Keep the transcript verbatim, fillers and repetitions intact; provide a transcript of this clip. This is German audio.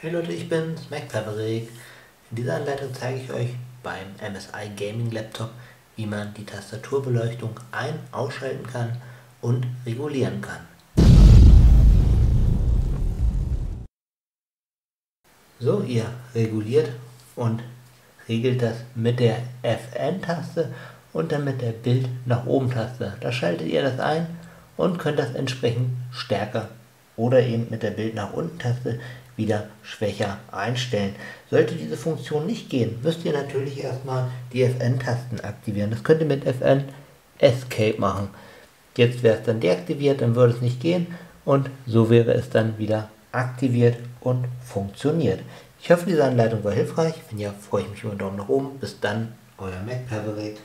Hey Leute, ich bin's, MacPatrick. In dieser Anleitung zeige ich euch beim M S I Gaming Laptop, wie man die Tastaturbeleuchtung ein-, ausschalten kann und regulieren kann. So, ihr reguliert und regelt das mit der F N-Taste und dann mit der Bild nach oben-Taste. Da schaltet ihr das ein und könnt das entsprechend stärker oder eben mit der Bild nach unten-Taste wieder schwächer einstellen. Sollte diese Funktion nicht gehen, müsst ihr natürlich erstmal die F N-Tasten aktivieren. Das könnt ihr mit F N Escape machen. Jetzt wäre es dann deaktiviert, dann würde es nicht gehen und so wäre es dann wieder aktiviert und funktioniert. Ich hoffe, diese Anleitung war hilfreich. Wenn ja, freue ich mich über einen Daumen nach oben. Bis dann, euer MacPatrick.